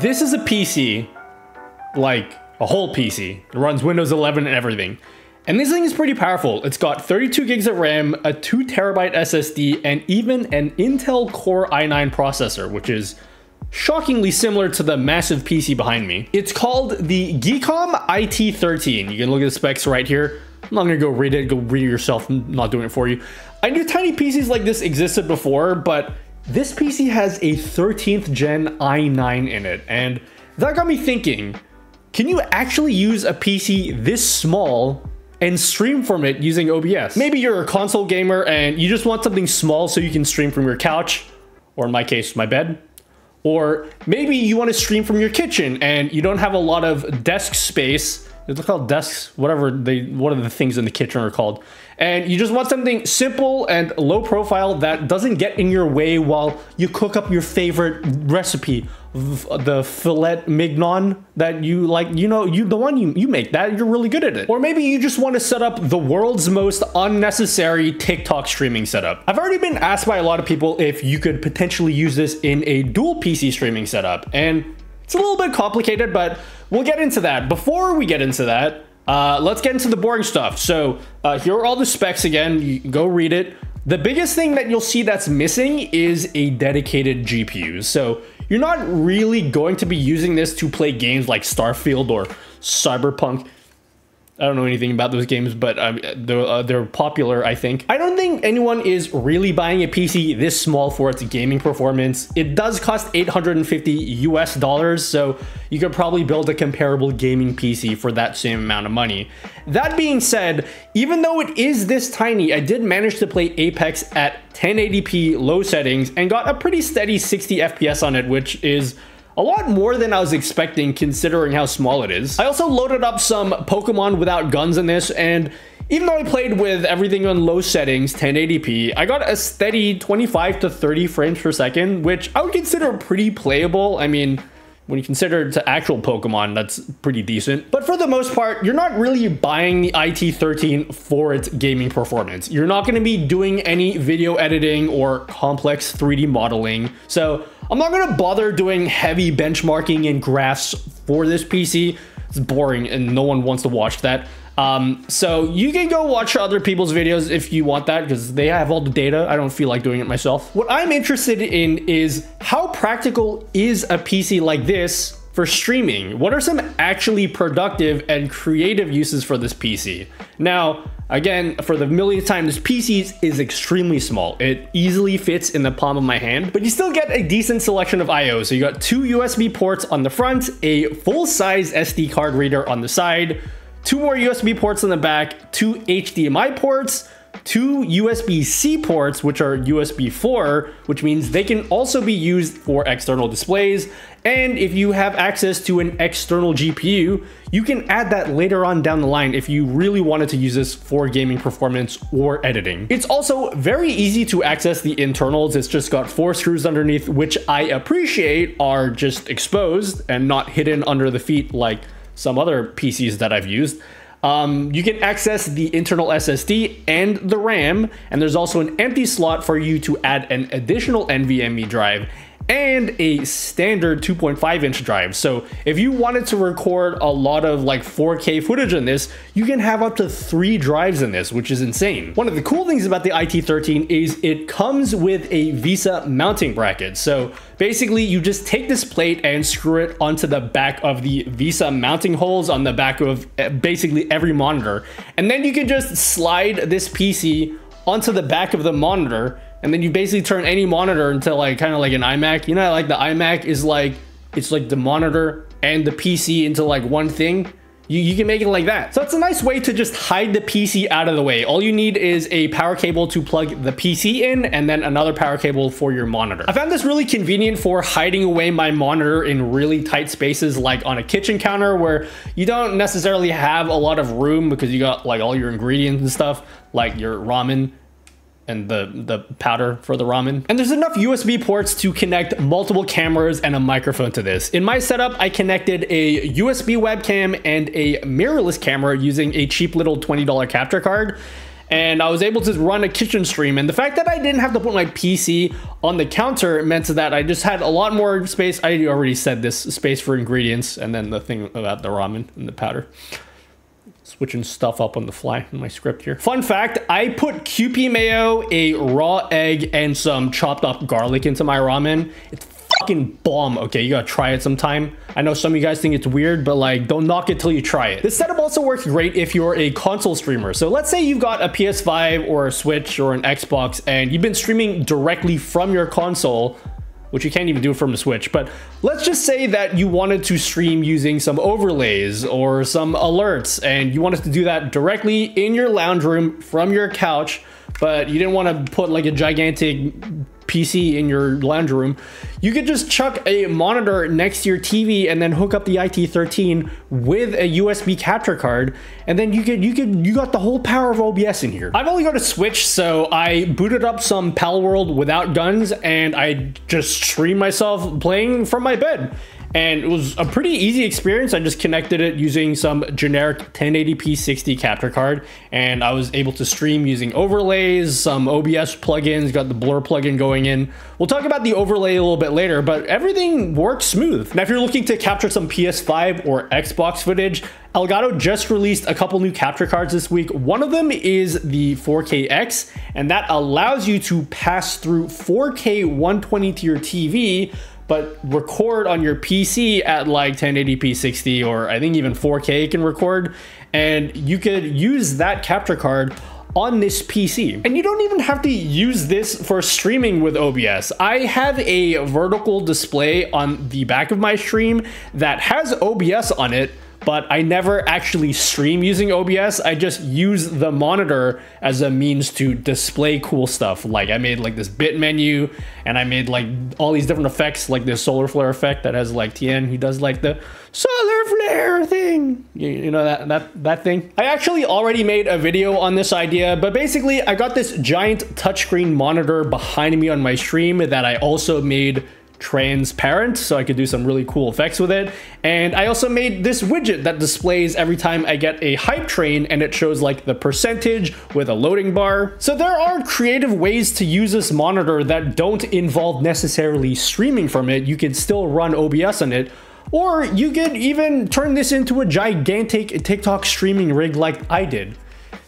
This is a PC, like a whole PC. It runs Windows 11 and everything. And this thing is pretty powerful. It's got 32 gigs of RAM, a 2 terabyte SSD, and even an Intel Core i9 processor, which is shockingly similar to the massive PC behind me. It's called the Geekom IT13. You can look at the specs right here. I'm not gonna go read it, go read it yourself, I'm not doing it for you. I knew tiny PCs like this existed before, but this PC has a 13th gen i9 in it. And that got me thinking, can you actually use a PC this small and stream from it using OBS? Maybe you're a console gamer and you just want something small so you can stream from your couch, or in my case, my bed. Or maybe you want to stream from your kitchen and you don't have a lot of desk space. It's called desks, whatever they, what are the things in the kitchen are called. And you just want something simple and low profile that doesn't get in your way while you cook up your favorite recipe, the filet mignon that you like, you know, you, the one you make that, you're really good at it. Or maybe you just want to set up the world's most unnecessary TikTok streaming setup. I've already been asked by a lot of people if you could potentially use this in a dual PC streaming setup. And it's a little bit complicated, but we'll get into that. Before we get into that, let's get into the boring stuff. So here are all the specs again, you go read it. The biggest thing that you'll see that's missing is a dedicated GPU. So you're not really going to be using this to play games like Starfield or Cyberpunk. I don't know anything about those games, but they're popular, I think. I don't think anyone is really buying a PC this small for its gaming performance. It does cost $850 US, so you could probably build a comparable gaming PC for that same amount of money. That being said, even though it is this tiny, I did manage to play Apex at 1080p low settings and got a pretty steady 60 FPS on it, which is a lot more than I was expecting considering how small it is. I also loaded up some Pokemon without guns in this, and even though I played with everything on low settings, 1080p, I got a steady 25 to 30 frames per second, which I would consider pretty playable. I mean, when you consider it to actual Pokemon, that's pretty decent. But for the most part, you're not really buying the IT13 for its gaming performance. You're not gonna be doing any video editing or complex 3D modeling. So I'm not gonna bother doing heavy benchmarking and graphs for this PC. It's boring and no one wants to watch that. So you can go watch other people's videos if you want that, because they have all the data. I don't feel like doing it myself. What I'm interested in is how practical is a PC like this for streaming? What are some actually productive and creative uses for this PC? Now, again, for the millionth time, this PC is extremely small. It easily fits in the palm of my hand, but you still get a decent selection of IO. So you got 2 USB ports on the front, a full-size SD card reader on the side, 2 more USB ports on the back, 2 HDMI ports, 2 USB-C ports, which are USB 4, which means they can also be used for external displays. And if you have access to an external GPU, you can add that later on down the line if you really wanted to use this for gaming performance or editing. It's also very easy to access the internals. It's just got 4 screws underneath, which I appreciate are just exposed and not hidden under the feet like some other PCs that I've used. You can access the internal SSD and the RAM, and there's also an empty slot for you to add an additional NVMe drive and a standard 2.5 inch drive. So if you wanted to record a lot of like 4K footage in this, you can have up to 3 drives in this, which is insane. One of the cool things about the IT13 is it comes with a Visa mounting bracket. So basically you just take this plate and screw it onto the back of the Visa mounting holes on the back of basically every monitor. And then you can just slide this PC onto the back of the monitor, and then you basically turn any monitor into like kind of like an iMac. You know, like the iMac is like, it's like the monitor and the PC into like one thing. You can make it like that. So it's a nice way to just hide the PC out of the way. All you need is a power cable to plug the PC in and then another power cable for your monitor. I found this really convenient for hiding away my monitor in really tight spaces, like on a kitchen counter where you don't necessarily have a lot of room because you got like all your ingredients and stuff, like your ramen and the powder for the ramen. And there's enough USB ports to connect multiple cameras and a microphone to this. In my setup, I connected a USB webcam and a mirrorless camera using a cheap little $20 capture card. and I was able to run a kitchen stream. And the fact that I didn't have to put my PC on the counter meant that I just had a lot more space. I already said this, space for ingredients, and then the thing about the ramen and the powder. Switching stuff up on the fly in my script here. Fun fact, I put Kewpie Mayo, a raw egg, and some chopped up garlic into my ramen. It's fucking bomb. Okay, you gotta try it sometime. I know some of you guys think it's weird, but like, don't knock it till you try it. This setup also works great if you're a console streamer. So let's say you've got a PS5 or a Switch or an Xbox, and you've been streaming directly from your console, which you can't even do from the Switch, but let's just say that you wanted to stream using some overlays or some alerts, and you wanted to do that directly in your lounge room from your couch, but you didn't want to put like a gigantic PC in your lounge room. You could just chuck a monitor next to your TV and then hook up the IT13 with a USB capture card, and then you got the whole power of OBS in here. I've only got a Switch, so I booted up some Palworld without guns, and I just streamed myself playing from my bed. And it was a pretty easy experience. I just connected it using some generic 1080p 60 capture card, and I was able to stream using overlays, some OBS plugins, got the blur plugin going in. We'll talk about the overlay a little bit later, but everything works smooth. Now, if you're looking to capture some PS5 or Xbox footage, Elgato just released a couple new capture cards this week. One of them is the 4KX, and that allows you to pass through 4K 120 to your TV, but record on your PC at like 1080p 60, or I think even 4K you can record. And you could use that capture card on this PC. And you don't even have to use this for streaming with OBS. I have a vertical display on the back of my stream that has OBS on it, but I never actually stream using OBS. I just use the monitor as a means to display cool stuff. Like I made like this bit menu, and I made like all these different effects, like this solar flare effect that has like Tien, who does like the solar flare thing. You know that thing? I actually already made a video on this idea, but basically I got this giant touchscreen monitor behind me on my stream that I also made transparent, so I could do some really cool effects with it. And I also made this widget that displays every time I get a hype train, and it shows like the percentage with a loading bar. So there are creative ways to use this monitor that don't involve necessarily streaming from it. You could still run OBS on it, or you could even turn this into a gigantic TikTok streaming rig like I did.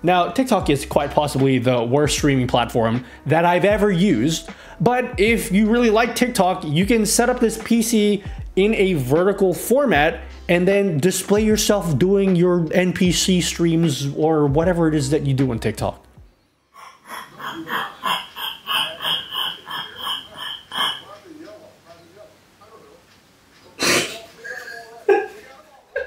Now, TikTok is quite possibly the worst streaming platform that I've ever used, but if you really like TikTok, you can set up this PC in a vertical format and then display yourself doing your NPC streams or whatever it is that you do on TikTok.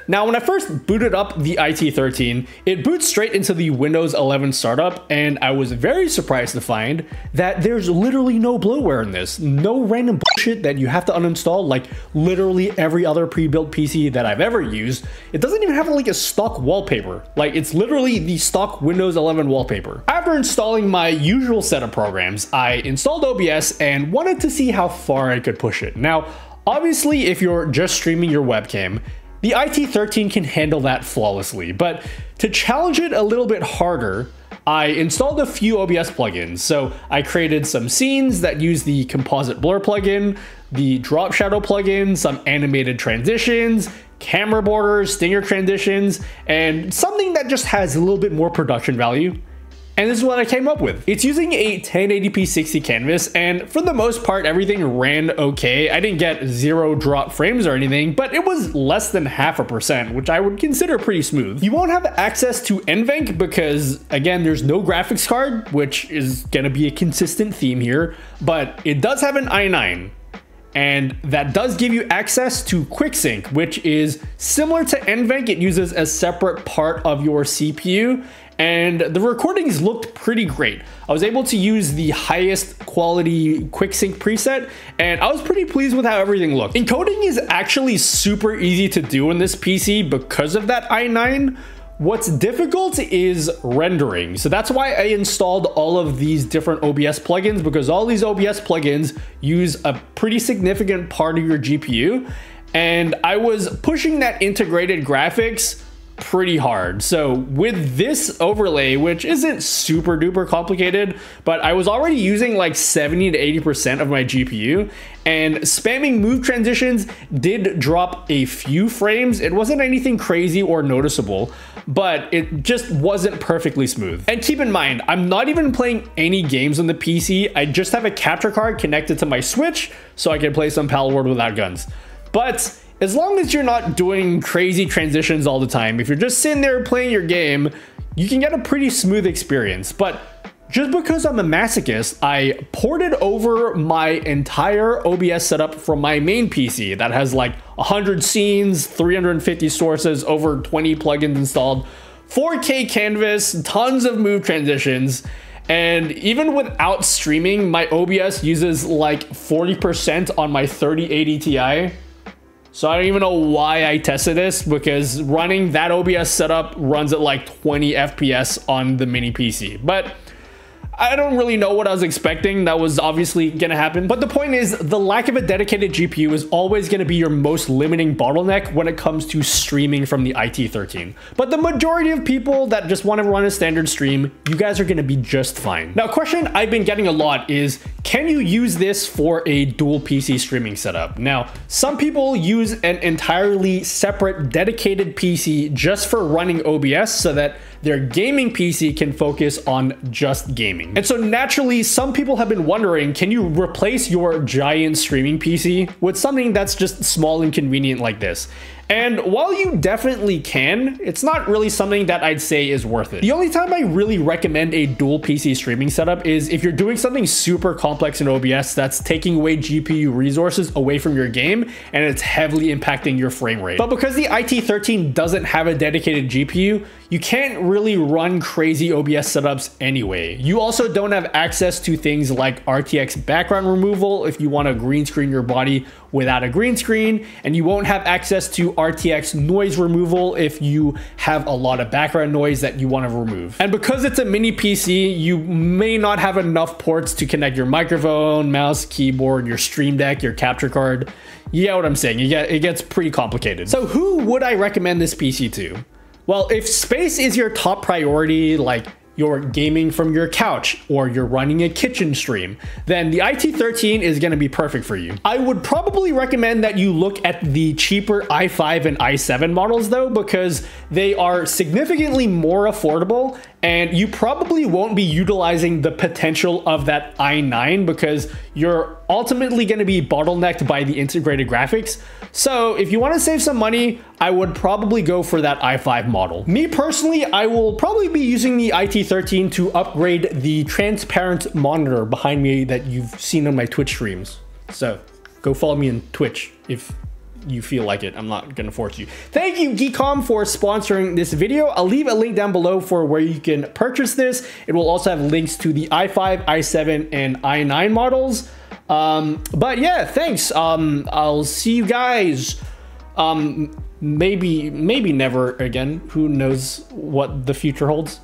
Now, when I first booted up the IT13, it boots straight into the Windows 11 startup, and I was very surprised to find that there's literally no bloatware in this. No random bullshit that you have to uninstall, like literally every other pre-built PC that I've ever used. It doesn't even have like a stock wallpaper. Like, it's literally the stock Windows 11 wallpaper. After installing my usual set of programs, I installed OBS and wanted to see how far I could push it. Now, obviously, if you're just streaming your webcam, the IT13 can handle that flawlessly, but to challenge it a little bit harder, I installed a few OBS plugins. So I created some scenes that use the composite blur plugin, the drop shadow plugin, some animated transitions, camera borders, stinger transitions, and something that just has a little bit more production value. And this is what I came up with. It's using a 1080p 60 canvas, and for the most part, everything ran okay. I didn't get zero drop frames or anything, but it was less than 0.5%, which I would consider pretty smooth. You won't have access to NVENC because, again, there's no graphics card, which is gonna be a consistent theme here, but it does have an i9. And that does give you access to QuickSync, which is similar to NVENC. It uses a separate part of your CPU, and the recordings looked pretty great. I was able to use the highest quality QuickSync preset, and I was pretty pleased with how everything looked. Encoding is actually super easy to do on this PC because of that i9. What's difficult is rendering. So that's why I installed all of these different OBS plugins, because all these OBS plugins use a pretty significant part of your GPU. And I was pushing that integrated graphics pretty hard. So with this overlay, which isn't super duper complicated, but I was already using like 70 to 80% of my GPU, and spamming move transitions did drop a few frames. It wasn't anything crazy or noticeable, but it just wasn't perfectly smooth. And keep in mind, I'm not even playing any games on the PC. I just have a capture card connected to my Switch so I can play some Palworld without guns. But as long as you're not doing crazy transitions all the time, if you're just sitting there playing your game, you can get a pretty smooth experience. But just because I'm a masochist, I ported over my entire OBS setup from my main PC that has like 100 scenes, 350 sources, over 20 plugins installed, 4K canvas, tons of move transitions. And even without streaming, my OBS uses like 40% on my 3080 Ti. So I don't even know why I tested this, because running that OBS setup runs at like 20 FPS on the mini PC. But I don't really know what I was expecting. That was obviously gonna happen. But the point is, the lack of a dedicated GPU is always gonna be your most limiting bottleneck when it comes to streaming from the IT13. But the majority of people that just wanna run a standard stream, you guys are gonna be just fine. Now, a question I've been getting a lot is, can you use this for a dual PC streaming setup? Now, some people use an entirely separate dedicated PC just for running OBS so that their gaming PC can focus on just gaming. And so naturally, some people have been wondering, can you replace your giant streaming PC with something that's just small and convenient like this? And while you definitely can, it's not really something that I'd say is worth it. The only time I really recommend a dual PC streaming setup is if you're doing something super complex in OBS that's taking away GPU resources away from your game, and it's heavily impacting your frame rate. But because the IT13 doesn't have a dedicated GPU, you can't really run crazy OBS setups anyway. You also don't have access to things like RTX background removal if you want to green screen your body without a green screen, and you won't have access to RTX noise removal if you have a lot of background noise that you want to remove. And because it's a mini PC, you may not have enough ports to connect your microphone, mouse, keyboard, your stream deck, your capture card. You get what I'm saying, it gets pretty complicated. So who would I recommend this PC to? Well, if space is your top priority, like you're gaming from your couch or you're running a kitchen stream, then the IT13 is going to be perfect for you. I would probably recommend that you look at the cheaper i5 and i7 models though, because they are significantly more affordable, and you probably won't be utilizing the potential of that i9 because you're ultimately going to be bottlenecked by the integrated graphics. So if you want to save some money, I would probably go for that i5 model. Me personally, I will probably be using the IT13 to upgrade the transparent monitor behind me that you've seen on my Twitch streams. So go follow me on Twitch if you feel like it. I'm not gonna force you. Thank you, Geekom, for sponsoring this video. I'll leave a link down below for where you can purchase this. It will also have links to the i5, i7, and i9 models. But yeah, thanks. I'll see you guys. Maybe never again. Who knows what the future holds?